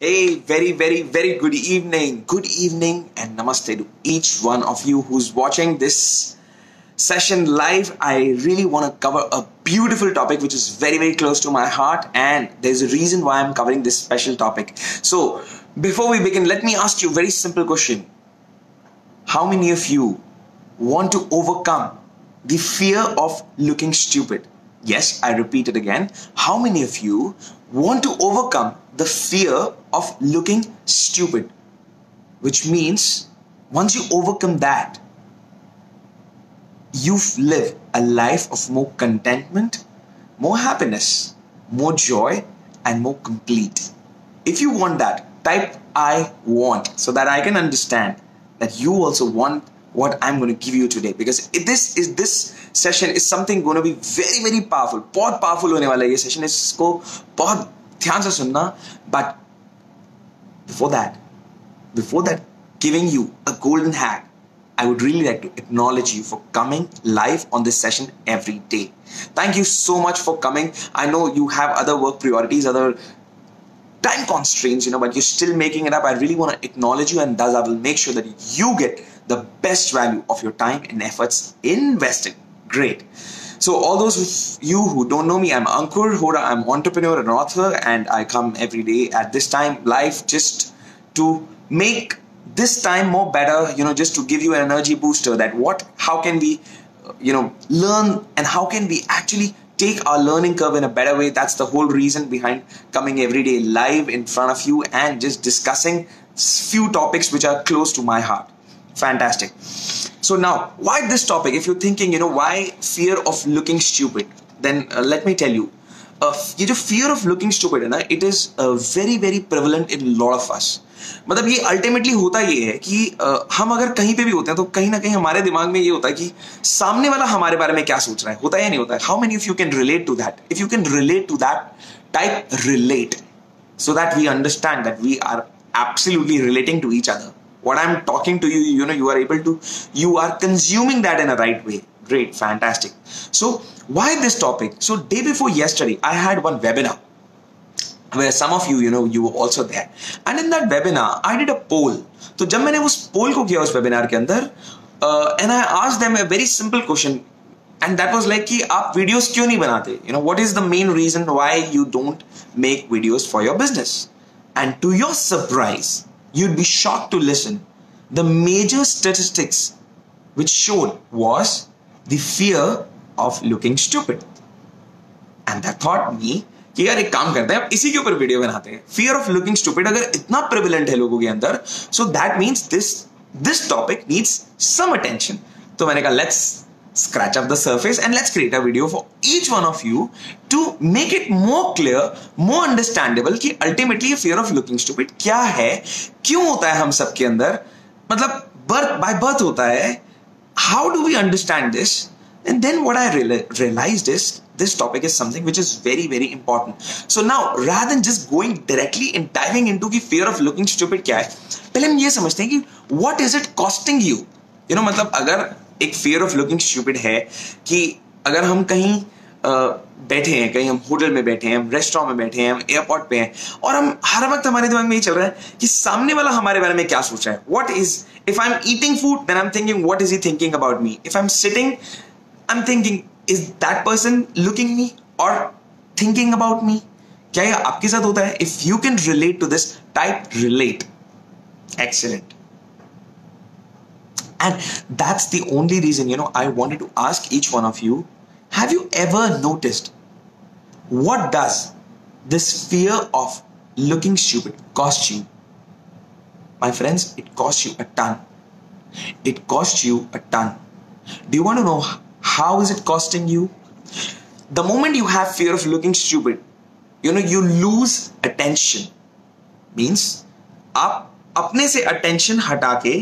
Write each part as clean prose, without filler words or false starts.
Hey, very good evening. Good evening and namaste to each one of you who's watching this session live. I really want to cover a beautiful topic which is very close to my heart, and there's a reason why I'm covering this special topic. So before we begin, let me ask you a very simple question. How many of you want to overcome the fear of looking stupid? Yes, I repeat it again. How many of you want to overcome the fear of looking stupid? Which means once you overcome that, you've lived a life of more contentment, more happiness, more joy, and more complete. If you want that, type "I want," so that I can understand that you also want what I'm going to give you today, because this session is something going to be very powerful. बहुत powerful होने वाला है ये session, इसको बहुत ध्यान से सुनना. But before that, giving you a golden hack, I would really like to acknowledge you for coming live on this session every day. Thank you so much for coming. I know you have other work priorities, other time constraints, but you're still making it up. I really want to acknowledge you, and thus I will make sure that you get the best value of your time and efforts invested. Great. So all those of you who don't know me, I'm Ankur Hora. I'm an entrepreneur and author, and I come every day at this time live just to make this time more better, just to give you an energy booster that how can we, learn, and how can we actually take our learning curve in a better way. That's the whole reason behind coming every day live in front of you and just discussing few topics which are close to my heart. Fantastic. So now, why this topic? If you're thinking, why fear of looking stupid, then let me tell you, the fear of looking stupid, it is very prevalent in a lot of us. मतलब ये ultimately होता ये है कि हम अगर कहीं पे भी होते हैं तो कहीं ना कहीं हमारे दिमाग में ये होता है कि सामने वाला हमारे बारे में क्या सोच रहा है, होता है या नहीं होता है? How many of you can relate to that? If you can relate to that, type "relate" so that we understand that we are absolutely relating to each other. What I'm talking to you, you are consuming that in a right way. Great, fantastic. So why this topic? So day before yesterday, I had one webinar where some of you, you were also there. And in that webinar, I did a poll. So जब मैंने उस poll को किया उस webinar के अंदर, and I asked them a very simple question, and that was like कि आप videos क्यों नहीं बनाते? What is the main reason why you don't make videos for your business? And to your surprise, you'd be shocked to listen, the major statistics which showed was the fear of looking stupid. And that taught me कि यार एक काम करते हैं, अब इसी के ऊपर वीडियो बनाते हैं. Fear of looking stupid अगर इतना prevalent है लोगों के अंदर, so that means this topic needs some attention. तो मैंने कहा let's scratch up the surface and let's create a video for each one of you to make it more clear, more understandable कि ultimately fear of looking stupid क्या है, क्यों होता है हम सबके अंदर, मतलब by birth होता है. How do we understand this? And then what I realized is this topic is something which is very important. So now, rather than just going directly and diving into the fear of looking stupid क्या है, पहले हम ये समझते हैं कि what is it costing you? मतलब अगर एक fear of looking stupid है कि अगर हम कहीं बैठे हैं, कहीं हम होटल में बैठे हैं, हम रेस्टोरेंट में बैठे हैं, हम एयरपोर्ट पे हैं, और हम हर वक्त हमारे दिमाग में ये चल रहा है कि सामने वाला हमारे बारे में क्या सोच रहा है. What is, if I'm eating food, then I'm thinking what is he thinking about me. If I'm sitting, I'm thinking is that person looking me or thinking about me. क्या ये आपके साथ होता है? If you can relate to this, type "relate". Excellent. And that's the only reason, I wanted to ask each one of you, have you ever noticed what does this fear of looking stupid cost you? My friends, it costs you a ton. It costs you a ton. Do you want to know how is it costing you? The moment you have fear of looking stupid, you lose attention. Means आप अपने से attention हटा के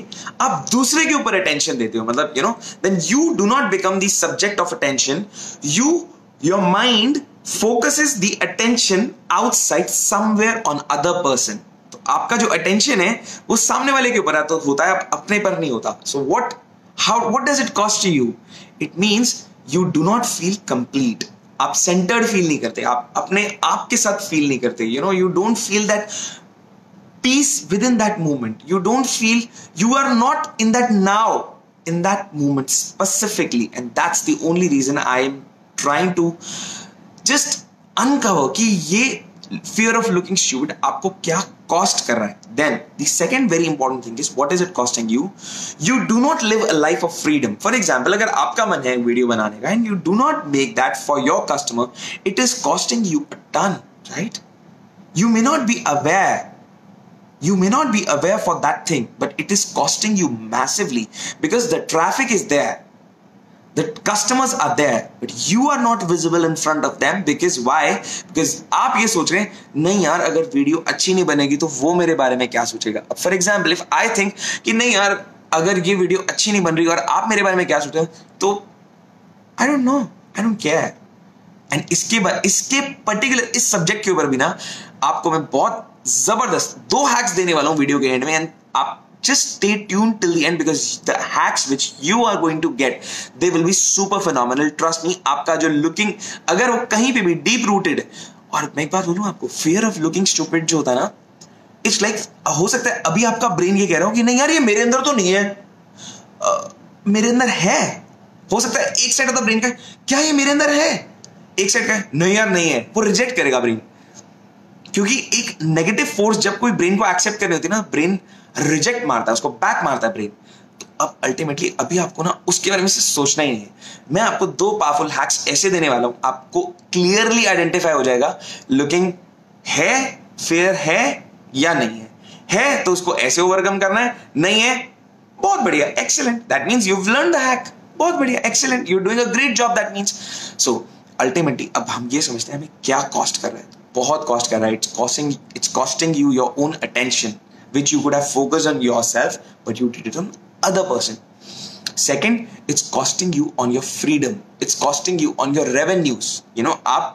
आप दूसरे के ऊपर attention देते हो, मतलब then you do not become the subject of attention. Your mind focuses the attention outside somewhere on other person. तो आपका जो attention है वो सामने वाले के ऊपर होता है, अपने पर नहीं होता. So what does it cost you? It means you do not feel complete. आप centered feel नहीं करते, आप अपने आप के साथ feel नहीं करते. You don't feel that peace within that moment. You don't feel, you are not in that now, in that moment specifically. And that's the only reason I am trying to just uncover कि ये fear of looking stupid आपको क्या cost कर रहा है. Then the second very important thing is what is it costing you? You do not live a life of freedom. For example, अगर आपका मन है video बनाने का and you do not make that for your customer, it is costing you a ton, right? You may not be aware. You may not be aware for that thing, but it is costing you massively because the traffic is there. The customers are there, but you are not visible in front of them because why? Because आप ये सोच रहे हैं नहीं यार अगर video अच्छी नहीं बनेगी तो वो मेरे बारे में क्या सोचेगा. For example, if I think कि नहीं यार अगर ये वीडियो अच्छी नहीं बन रही और आप मेरे बारे में क्या सोचते हैं तो I don't know, I don't care. And इसके पर्टिकुलर इस सब्जेक्ट के ऊपर भी ना आपको मैं बहुत जबरदस्त दो हैक्स देने वाला हूँ वीडियो के एंड में. एंड आप just stay tuned till the end because the hacks which you are going to get, they will be super phenomenal. Trust me, आपका जो looking अगर वो कहीं पे भी deep rooted, और मैं एक बात बोलूँ आपको, fear of looking stupid जो होता है ना, it's like हो सकता है अभी आपका brain ये कह रहा हो कि नहीं यार ये मेरे अंदर तो नहीं है, मेरे अंदर है. हो सकता है एक side of the brain का क्या ये मेरे अंदर है, एक side का नहीं यार नहीं है, वो reject करेगा brain. क्योंकि एक नेगेटिव फोर्स जब कोई ब्रेन को एक्सेप्ट करनी होती है ना, ब्रेन रिजेक्ट मारता है, उसको बैक मारता है ब्रेन. तो अब अल्टीमेटली अभी आपको ना उसके बारे में सोचना ही नहीं है. मैं आपको दो पावरफुल हैक्स ऐसे देने वाला हूं, आपको क्लियरली आइडेंटिफाई हो जाएगा लुकिंग है, फेयर है या नहीं है. है तो उसको ऐसे ओवरकम करना है, नहीं है बहुत बढ़िया excellent, that means you have learn the hack. बहुत बढ़िया excellent, you are doing a great job, that means. So ultimately अब हम ये समझते हैं हमें क्या कॉस्ट कर रहा है. बहुत कॉस्ट कर रहा है. It's costing you your own attention, which you could have focused on yourself, but you did it on other person. Second, it's costing you on your freedom. It's costing you on your revenues. You know, आप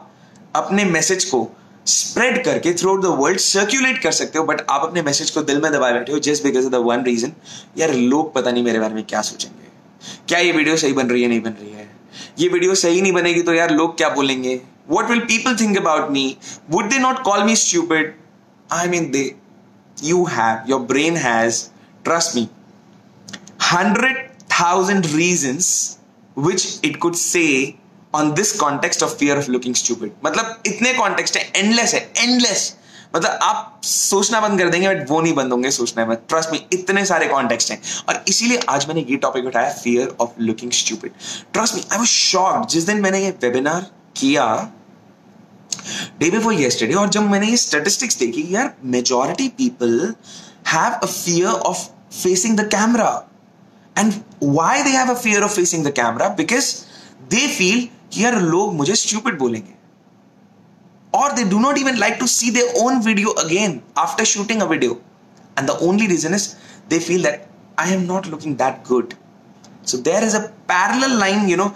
अपने message को spread करके throughout the world circulate कर सकते हो, but आप अपने message को दिल में दबाए बैठे हो just because of the one reason. यार लोग पता नहीं मेरे बारे में क्या सोचेंगे, क्या ये वीडियो सही बन रही है नहीं बन रही है, ये वीडियो सही नहीं बनेगी तो यार लोग क्या बोलेंगे, what will people think about me, would they not call me stupid. I mean your brain has, trust me, 100,000 reasons which it could say on this context of fear of looking stupid. मतलब इतने context है, endless मतलब आप सोचना बंद कर देंगे but वो नहीं बंद होंगे सोचना बंद. ट्रस्ट मी इतने सारे कॉन्टेक्स्ट हैं और इसीलिए आज मैंने ये टॉपिक उठाया fear of looking stupid. Trust me I was shocked जिस दिन मैंने ये वेबिनार किया डे बिफोर यस्टरडे और जब मैंने ये स्टैटिस्टिक्स देखी यार majority people have a fear of facing the camera. And why they have a fear of facing the camera because they feel यार लोग मुझे स्टूपिड बोलेंगे. Or they do not even like to see their own video again after shooting a video. And the only reason is they feel that I am not looking that good. So there is a parallel line, you know,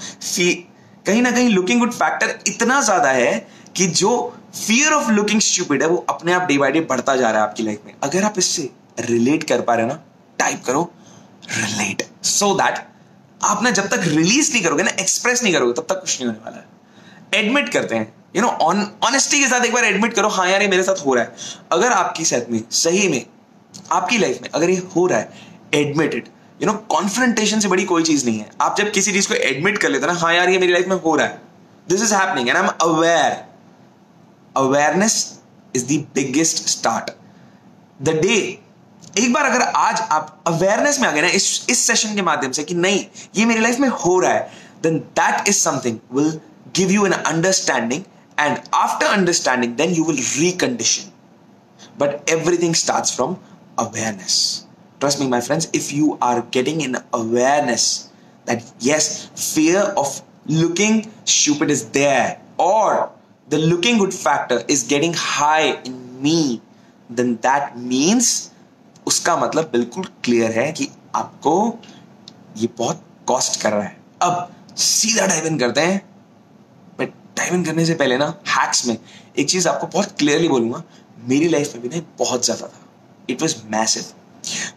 कहीं ना कहीं looking good factor इतना ज़्यादा है कि जो fear of looking stupid है वो अपने आप day by day बढ़ता जा रहा है आपकी लाइफ में. अगर आप इससे relate कर पा रहे हो ना, टाइप करो relate. So that आप ना जब तक release नहीं करोगे ना, express नहीं करोगे तब तक कुछ नहीं होने वाला है. एडमिट करते हैं यू नो ऑनेस्टी के साथ एक बार एडमिट करो हाँ यार ये मेरे साथ हो रहा है. अगर आपकी सेहत में सही में आपकी लाइफ में अगर ये हो रहा है एडमिटेड यू नो कॉन्फ्रंटेशन से बड़ी कोई चीज नहीं है. आप जब किसी चीज को एडमिट कर लेते हो ना हाँ यार ये मेरी लाइफ में हो रहा है, this is happening and I am aware. Awareness is the biggest start the day. एक बार अगर आज आप अवेयरनेस में आ गए ना इस सेशन के माध्यम से कि नहीं ये मेरी लाइफ में हो रहा है, then that is something will give you an understanding, and after understanding then you will recondition. But everything starts from awareness. Trust me my friends, if you are getting an awareness that yes, fear of looking stupid is there or the looking good factor is getting high in me, then that means उसका मतलब बिल्कुल clear है कि आपको ये बहुत cost कर रहा है. अब सीधा dive in करते हैं. टाइम इन करने से पहले ना हैक्स में एक चीज आपको बहुत क्लियरली बोलूंगा, मेरी लाइफ में भी ना बहुत ज्यादा था, इट वाज मैसिव.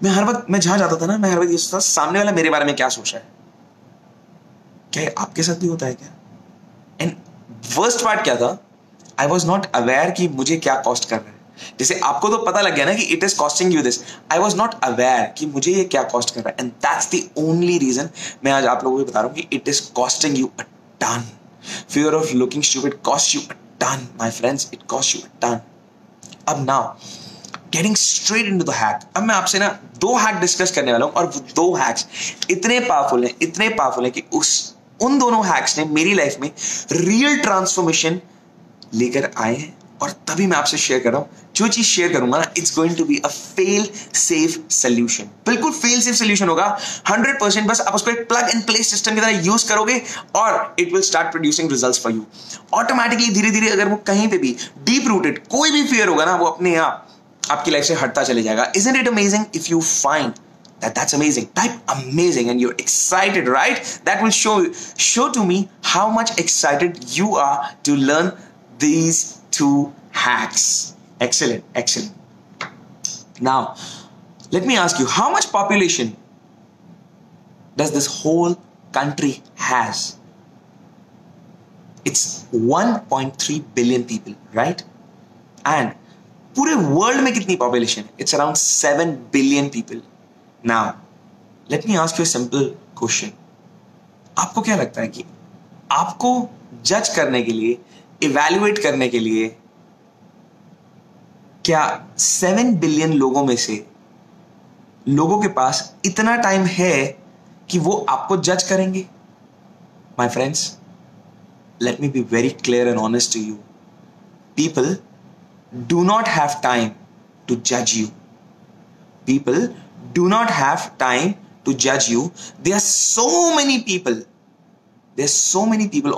मैं हर वक्त मैं जहां जाता था ना मैं हर वक्त ये सोचता था सामने वाला मेरे बारे में क्या सोच रहा है. क्या आपके साथ भी होता है क्या? एंड वर्स्ट पार्ट क्या था, आई वॉज नॉट अवेयर कि मुझे क्या कॉस्ट कर रहा है. जैसे आपको तो पता लग गया ना कि it is costing you this, I was not aware कि मुझे ये क्या कॉस्ट कर रहा है, and that's the only reason मैं आज आप लोगों को बता रहा हूँ कि it is costing you a ton. Fear of looking stupid cost you a ton my friends, it cost you a ton. अब now getting straight into the hack, अब मैं आपसे ना दो हैक डिस्कस करने वाला हूँ और वो दो हैक्स इतने पावरफुल हैं कि उन दोनों हैक्स ने मेरी लाइफ में रियल ट्रांसफॉर्मेशन लेकर आए हैं और तभी मैं आपसे शेयर कर रहा हूँ। जो चीज शेयर करूंगा ना, it's going to be a fail safe solution, बिल्कुल फेल सेफ सोल्यूशन होगा 100%। बस आप उसको एक प्लग एंड प्ले सिस्टम की तरह यूज करोगे और it will start producing results for you automatically, धीरे धीरे। अगर वो कहीं पे भी डीप रूटेड कोई भी फियर होगा ना, वो अपने आप आपकी लाइफ से हटता चले जाएगा। Isn't it amazing if you find that that's amazing, type amazing and you're excited, right? That will show to me how much excited you are to learn these two hacks. Excellent. Now let me ask you, how much population does this whole country has? It's 1.3 billion people, right? And पूरे world में कितनी population है? It's around 7 billion people. Now, let me ask you a simple question. आपको क्या लगता है कि आपको जज करने के लिए, इवैल्यूएट करने के लिए, क्या 7 बिलियन लोगों में से लोगों के पास इतना टाइम है कि वो आपको जज करेंगे? My friends, let me be very clear and honest to you, people do not have time to जज you. People do not have time to judge you. There are so many people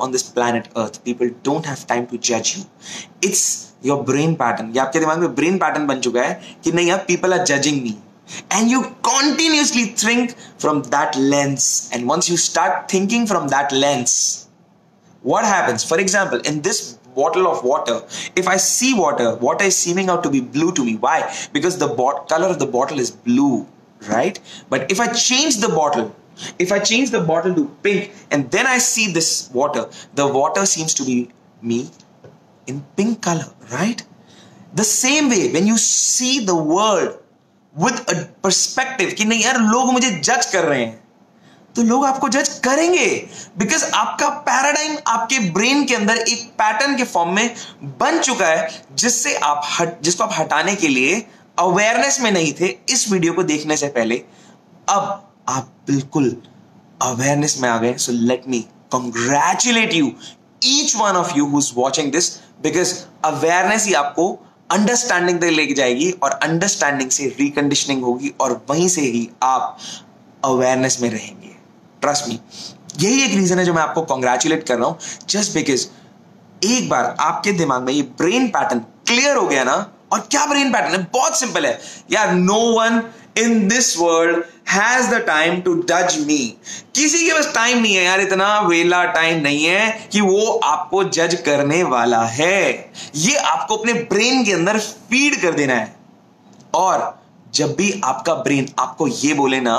on this planet earth, people don't have time to judge you. It's your brain pattern, ya aapke dimag mein brain pattern ban chuka hai ki nahi yaar people are judging me, and you continuously think from that lens, and once you start thinking from that lens, what happens? For example, in this bottle of water, if I see water is seeming out to be blue to me. Why? Because the color of the bottle is blue, right? But if I change the bottle, to pink, and then I see this water, the water seems to be me in pink color, right? The same way, when you see the world with a perspective कि नहीं यार लोग मुझे जज कर रहे हैं, तो लोग आपको जज करेंगे, बिकॉज आपका पैराडाइम आपके ब्रेन के अंदर एक पैटर्न के फॉर्म में बन चुका है जिसको आप हटाने के लिए अवेयरनेस में नहीं थे। इस वीडियो को देखने से पहले अब आप बिल्कुल अवेयरनेस में आ गए, so let me congratulate you each one of you who is watching this, because awareness ही आपको अंडरस्टैंडिंग तक लेके जाएगी और अंडरस्टैंडिंग से रिकंडीशनिंग होगी और वहीं से ही आप अवेयरनेस में रहेंगे। ट्रस्ट मी, यही एक रीजन है जो मैं आपको कॉन्ग्रेचुलेट कर रहा हूं, जस्ट बिकॉज एक बार आपके दिमाग में ये ब्रेन पैटर्न क्लियर हो गया ना। और क्या ब्रेन पैटर्न है? बहुत सिंपल है यार, no one in this world has the time to जज मी। किसी के पास टाइम नहीं है यार, इतना वेला टाइम नहीं है कि वो आपको जज करने वाला है। ये आपको अपने ब्रेन के अंदर फीड कर देना है, और जब भी आपका ब्रेन आपको ये बोले ना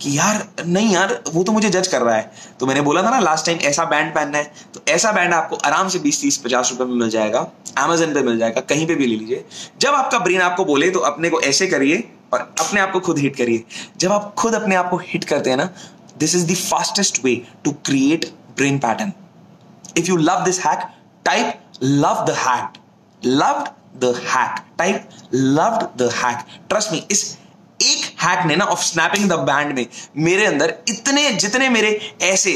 कि यार नहीं यार वो तो मुझे जज कर रहा है, तो मैंने बोला था ना लास्ट टाइम ऐसा बैंड पहनना है, तो ऐसा बैंड आपको आराम से 20, 30, 50 रुपए में मिल जाएगा, अमेजन पे मिल जाएगा, कहीं पे भी ले लीजिए। जब आपका ब्रेन आपको बोले तो अपने को ऐसे करिए और अपने आप को खुद हिट करिए। जब आप खुद अपने आप को हिट करते हैं ना, this is the fastest way to create brain pattern. If you love this hack, type loved the hack. Trust me, इस एक हैक ने ना ऑफ स्नैपिंग द बैंड में मेरे अंदर इतने जितने मेरे ऐसे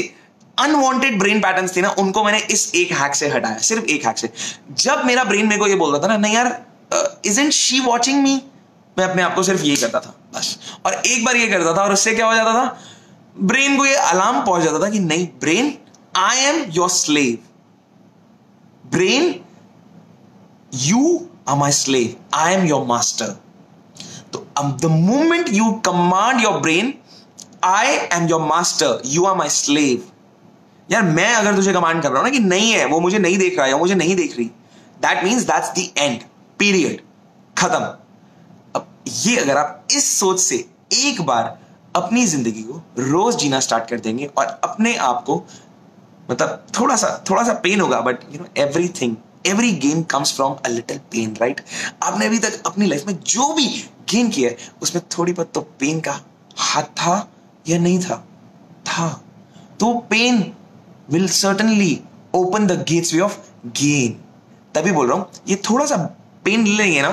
अनवांटेड ब्रेन पैटर्न्स थे ना, उनको मैंने इस एक हैक से हटाया, सिर्फ एक हैक से। जब मेरा ब्रेन मेरे को ये बोल रहा था ना नहीं यार इजंट शी वाचिंग मी, मैं अपने आप को सिर्फ ये करता था बस, और एक बार ये करता था और उससे क्या हो जाता था, ब्रेन को ये अलार्म पहुंच जाता था कि नहीं brain I am your slave, brain you are my slave, I am your master. The moment you command your brain, I am your master, you are my slave. यार मैं अगर तुझे कमांड कर रहा हूं ना कि नहीं है वो मुझे नहीं देख रहा है, मुझे नहीं देख रही, that means that's the end, period, खत्म। अब ये अगर आप इस सोच से एक बार अपनी जिंदगी को रोज जीना स्टार्ट कर देंगे और अपने आप को, मतलब थोड़ा सा पेन होगा, but you know everything every gain comes from a little pain, right? आपने अभी तक अपनी लाइफ में जो भी गेन किया है उसमें थोड़ी बहुत तो पेन का हाथ था या नहीं था? था। तो pain will certainly open the gateway of gain। तभी बोल रहा हूं, ये थोड़ा सा पेन लेंगे ना,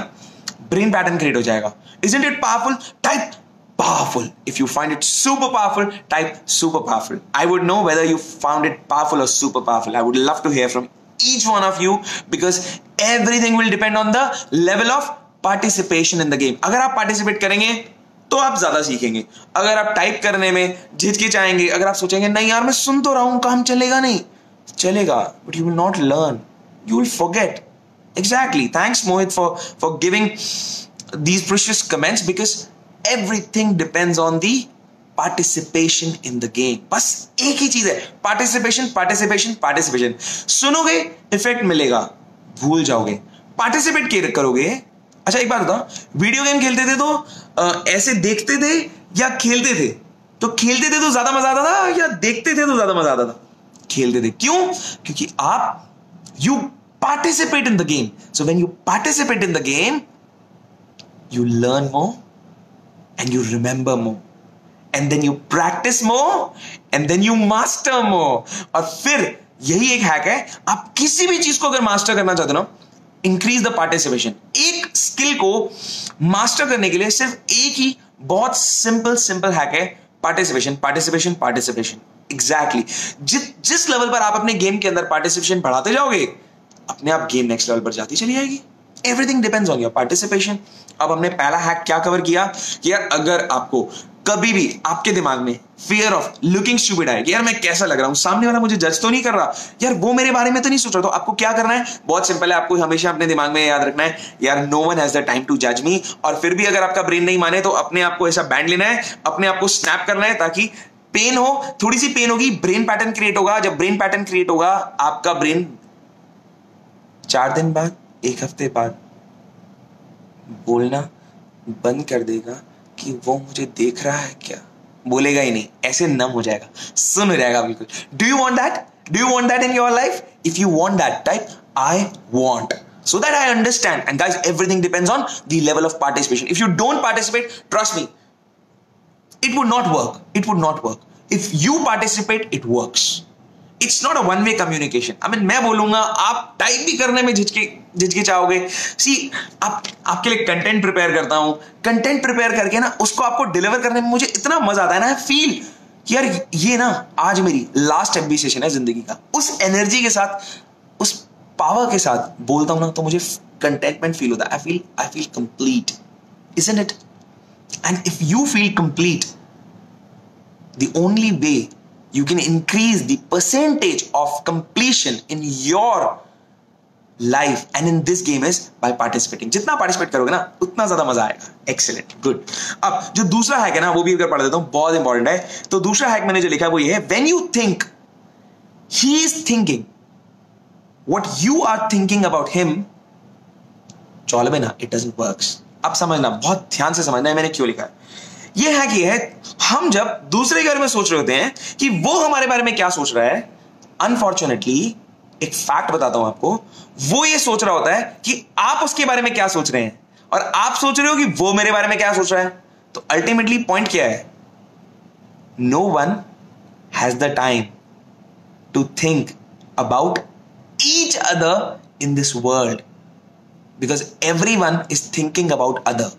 ब्रेन पैटर्न क्रिएट हो जाएगा। Isn't it powerful? Type powerful। If you find it super powerful, type super powerful। I would know whether you found it powerful or super powerful। I would love to hear from each one of you because everything will depend on the level of participation in the game। अगर आप participate करेंगे तो आप ज्यादा सीखेंगे। अगर आप type करने में झिझकिचाएंगे, अगर आप सोचेंगे नहीं यार मैं सुन तो रहा हूं, काम चलेगा नहीं, चलेगा, but you will not learn, you will forget। Exactly। Thanks Mohit for giving these precious comments because everything depends on the participation in the game। बस एक ही चीज है, participation, participation, participation। सुनोगे इफेक्ट मिलेगा, भूल जाओगे। पार्टिसिपेट करोगे। अच्छा एक बात बताओ, वीडियो गेम खेलते थे तो ऐसे देखते थे या खेलते थे? तो खेलते थे तो ज्यादा मजा आता था या देखते थे तो ज्यादा मजा आता था? खेलते थे। क्यों? क्योंकि आप you participate in the game। So when you participate in the game, you learn more and you remember more and then you practice more and then you master more। और फिर यही एक हैक है, आप किसी भी चीज को अगर मास्टर करना चाहते हो ना, increase the participation। एक स्किल को मास्टर करने के लिए सिर्फ एक ही बहुत सिंपल हैक है, पार्टिसिपेशन, पार्टिसिपेशन, पार्टिसिपेशन। एग्जैक्टली। जिस लेवल पर आप अपने गेम के अंदर पार्टिसिपेशन बढ़ाते जाओगे, अपने आप गेम नेक्स्ट लेवल पर जाती चली जाएगी। Everything depends on your participation. अब हमने पहला हैक क्या कवर किया कि यार अगर आपको कभी भी आपके दिमाग में फियर ऑफ लुकिंग स्टूपिड आए कि यार मैं कैसा लग रहा हूं, सामने वाला मुझे जज तो नहीं कर रहा, यार वो मेरे बारे में तो नहीं सोच रहा, तो आपको क्या करना है? बहुत सिंपल है, आपको हमेशा अपने दिमाग में याद रखना है यार no one has the time to जज मी। और फिर भी अगर आपका ब्रेन नहीं माने तो अपने आप को ऐसा बैंड लेना है, अपने आप को स्नैप करना है ताकि पेन हो, थोड़ी सी पेन होगी, ब्रेन पैटर्न क्रिएट होगा। जब ब्रेन पैटर्न क्रिएट होगा, आपका ब्रेन 4 दिन बाद, 1 हफ्ते बाद बोलना बंद कर देगा कि वो मुझे देख रहा है क्या, बोलेगा ही नहीं, ऐसे नम हो जाएगा, सुन हो जाएगा बिल्कुल। Do you want that? Do you want that in your life? If you want that, type I want, so that I understand. And guys, everything depends on the level of participation. If you don't participate, trust me, it would not work, it would not work. If you participate, it works. It's not a one-way communication। I mean, मैं बोलूंगा, आप type भी करने में झिझकिचाओगे। See, आपके लिए content prepare करता हूं, कंटेंट प्रिपेयर करके ना उसको आपको डिलीवर करने में मुझे इतना मजा आता है ना, फील यार ये ना आज मेरी लास्ट एमबी सेशन है जिंदगी का। उस एनर्जी के साथ, उस पावर के साथ बोलता हूं ना, तो मुझे कंटेंटमेंट फील होता है। I feel complete, isn't it? And if you feel complete, the only way you can increase the percentage of completion in your life and in this game is by participating। जितना participate करोगे ना उतना ज्यादा मजा आएगा। Excellent, good. अब जो दूसरा हैक है ना, वो भी अगर पढ़ देता हूं, बहुत इंपॉर्टेंट है। तो दूसरा हैक मैंने जो लिखा है वो ये है, when you think he is thinking what you are thinking about him, चॉल में ना इट डजंट वर्क्स। अब समझना, बहुत ध्यान से समझना है मैंने क्यों लिखा है। यह है कि हम जब दूसरे के बारे में सोच रहे होते हैं कि वो हमारे बारे में क्या सोच रहा है, अनफॉर्चुनेटली एक फैक्ट बताता हूं आपको, वो ये सोच रहा होता है कि आप उसके बारे में क्या सोच रहे हैं और आप सोच रहे हो कि वो मेरे बारे में क्या सोच रहा है। तो अल्टीमेटली पॉइंट क्या है? No one has the time to think about each other in this world because everyone is thinking about other.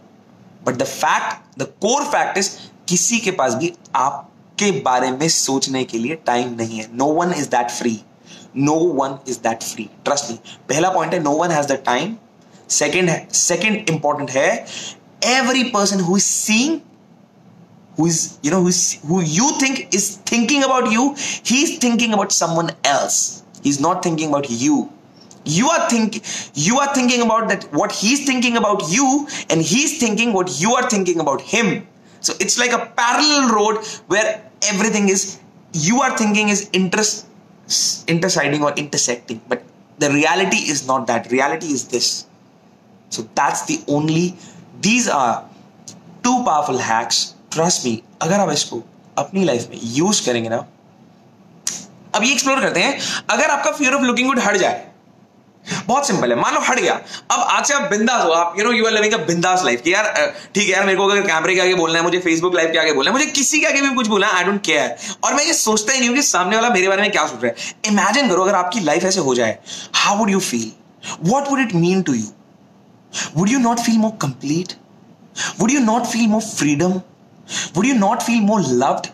But the fact, the core fact is, किसी के पास भी आपके बारे में सोचने के लिए टाइम नहीं है। No one is that free, no one is that free, trust me. पहला पॉइंट है no one has that time. Second important है, every person who is seeing, who is, you know, who you think is thinking about you, he is thinking about someone else, he is not thinking about you. You are thinking about that what he's thinking about you, and he's thinking what you are thinking about him. So it's like a parallel road where everything is, you are thinking is intersiding or intersecting, but the reality is not that. Reality is this. So that's the only. These are two powerful hacks. Trust me. अगर आप इसको अपनी life में use करेंगे ना, अब ये explore करते हैं। अगर आपका fear of looking good हट जाए, बहुत सिंपल है। मानो हट गया, अब आज से आप बिंदास हो, आप you know you are living a बिंदास लाइफ कि यार ठीक है यार, मेरे को अगर कैमरे के आगे बोलना है, मुझे फेसबुक लाइव के आगे बोलना है, मुझे किसी के आगे भी कुछ बोलना है, आई डोंट केयर, और मैं ये सोचता ही नहीं हूं कि सामने वाला मेरे बारे में क्या सोच रहा है। इमेजिन करो अगर आपकी लाइफ ऐसे हो जाए, how would you feel, what would it mean to you, would you not feel more complete, would you not feel more freedom, would you not feel more loved,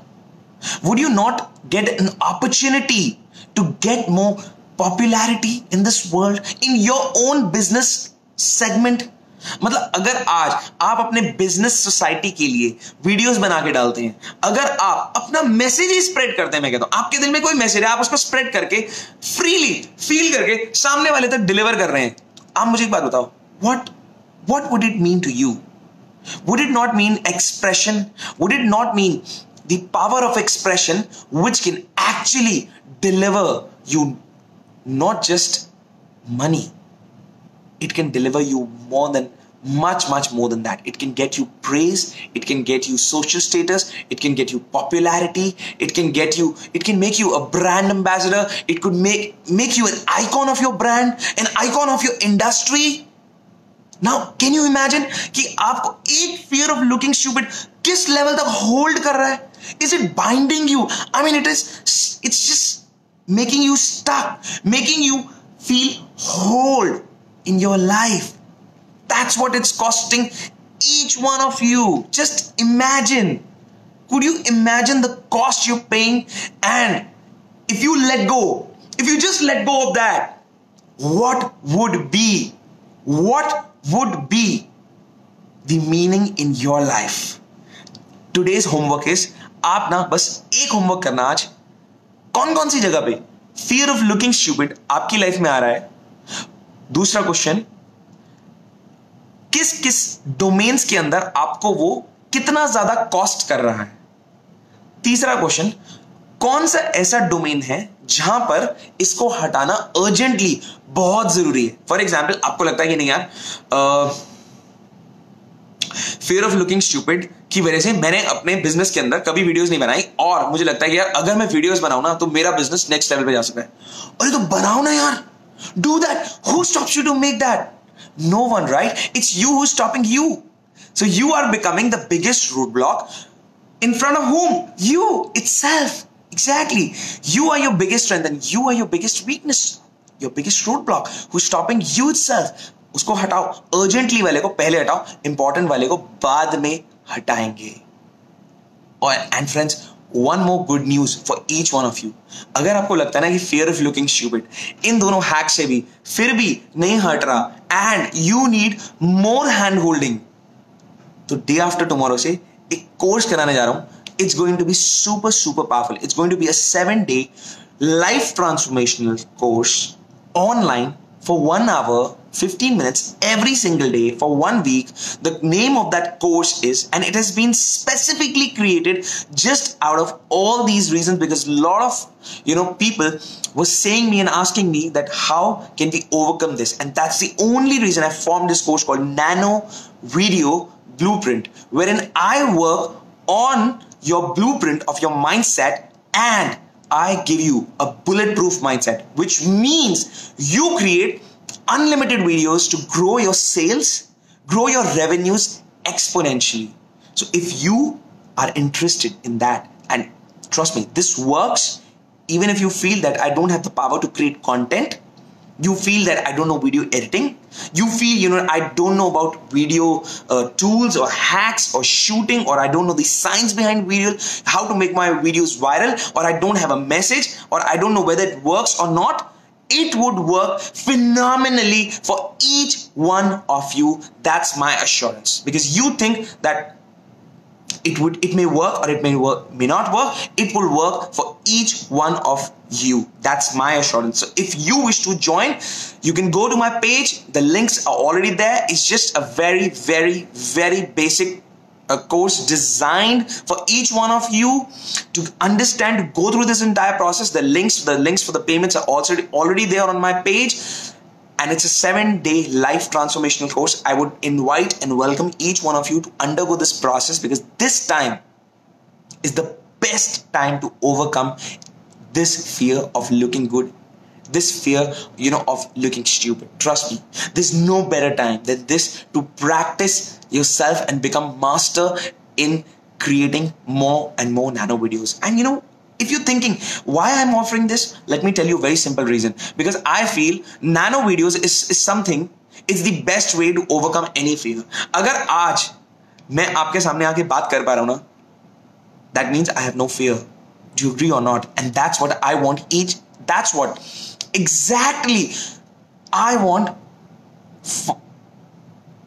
would you not get an opportunity to get more popularity in this world in your own business segment. मतलब अगर आज आप अपने business society के लिए videos बना के डालते हैं, अगर आप अपना मैसेज ही स्प्रेड करते हैं, मैं कहता हूं आपके दिल में कोई मैसेज है, आप उसको स्प्रेड करके फ्रीली फील करके सामने वाले तक डिलीवर कर रहे हैं, आप मुझे एक बात बताओ, what would it mean to you? Would it not mean expression? Would it not mean the power of expression which can actually deliver you not just money? It can deliver you more than much more than that. It can get you praise, it can get you social status, it can get you popularity, it can make you a brand ambassador, it could make you an icon of your brand, an icon of your industry. Now, can you imagine कि आपको एक fear of looking stupid किस level तक hold कर रहा है? Is it binding you? I mean, it's just making you stuck, making you feel whole in your life. That's what it's costing each one of you. Just imagine. Could you imagine the cost you're paying? And if you let go, if you just let go of that, what would be? What would be the meaning in your life? Today's homework is आप ना बस एक homework करना आज, कौन कौन सी जगह पे fear of looking stupid आपकी लाइफ में आ रहा है। दूसरा क्वेश्चन, किस किस डोमेन्स के अंदर आपको वो कितना ज्यादा कॉस्ट कर रहा है। तीसरा क्वेश्चन, कौन सा ऐसा डोमेन है जहां पर इसको हटाना अर्जेंटली बहुत जरूरी है। फॉर एग्जाम्पल आपको लगता है कि नहीं यार fear of looking stupid की वजह से मैंने अपने बिजनेस के अंदर कभी वीडियोस नहीं बनाई और मुझे लगता है कि यार अगर मैं वीडियोस बनाऊं ना तो मेरा बिजनेस नेक्स्ट लेवल पे जा सकता है। अरे तो बनाओ ना यार, do that, who stops you to make that, no one right, it's you who stopping you, so you are becoming the biggest root block in front of whom, you itself. Exactly. You are your biggest strength and you are your biggest weakness, your biggest roadblock who's stopping you itself. उसको हटाओ, urgently वाले को पहले हटाओ, important वाले को बाद में हटाएंगे। And friends, one more good news for each one of you. अगर आपको लगता है ना कि fear of looking stupid इन दोनों हैक से भी फिर भी नहीं हट रहा and you need more hand holding, तो day after tomorrow से एक कोर्स कराने जा रहा हूं। It's going to be super powerful. It's going to be a 7-day life transformational course online for 1 hour, 15 minutes every single day for 1 week. The name of that course is, and it has been specifically created just out of all these reasons, because a lot of people were saying me and asking me that how can we overcome this, and that's the only reason I formed this course called Nano Video Blueprint, wherein I work on your blueprint of your mindset and I give you a bulletproof mindset, which means you create unlimited videos to grow your sales, grow your revenues exponentially. So if you are interested in that, and trust me, this works even if you feel that I don't have the power to create content, you feel that I don't know video editing, you feel I don't know about video tools or hacks or shooting, or I don't know the science behind video, how to make my videos viral, or I don't have a message, or I don't know whether it works or not. It would work phenomenally for each one of you. That's my assurance, because you think that it may work or it may not work. It will work for each one of you. That's my assurance. So if you wish to join, you can go to my page. The links are already there. It's just a very basic course designed for each one of you to understand, to go through this entire process. The links for the payments are also already there on my page. And it's a 7-day life transformational course. I would invite and welcome each one of you to undergo this process, because this time is the best time to overcome this fear of looking good this fear, of looking stupid. Trust me, there's no better time than this to practice yourself and become master in creating more and more nano videos. And if you're thinking why I'm offering this, let me tell you a very simple reason. Because I feel nano videos is something, it's the best way to overcome any fear. अगर आज मैं आपके सामने आके बात कर पा रहा हूँ ना, that means I have no fear. Do you agree or not? And that's what I want each. That's what exactly I want.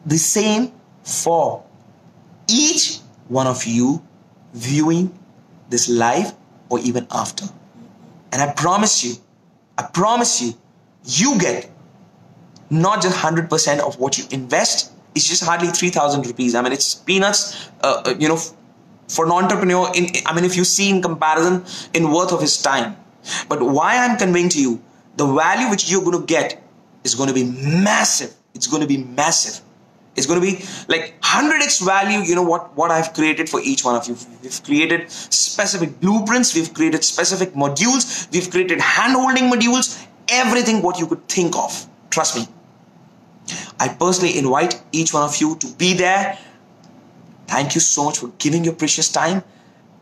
The same for each one of you viewing this live or even after. And I promise you, you get not just 100% of what you invest. It's just hardly 3,000 rupees. I mean, it's peanuts, for an entrepreneur, if you see in comparison in worth of his time. But why I'm conveying to you, the value which you're going to get is going to be massive. It's going to be massive. It's going to be like 100x value. What I've created for each one of you. We've created specific blueprints. We've created specific modules. We've created hand-holding modules. Everything what you could think of. Trust me. I personally invite each one of you to be there. Thank you so much for giving your precious time.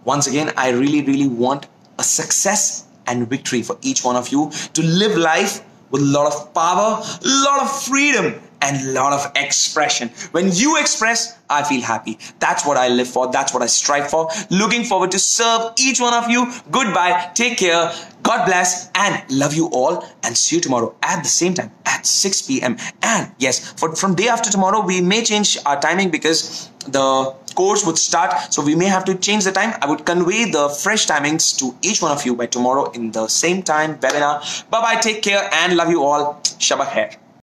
Once again, I really, really want a success and victory for each one of you to live life with a lot of power, a lot of freedom, and a lot of expression. When you express, I feel happy. That's what I live for. That's what I strive for. Looking forward to serve each one of you. Goodbye. Take care. God bless and love you all. And see you tomorrow at the same time at 6 p.m. And yes, from day after tomorrow, we may change our timing because the course would start. So we may have to change the time. I would convey the fresh timings to each one of you by tomorrow in the same time webinar. Bye-bye. Take care and love you all. Shabbat Khair.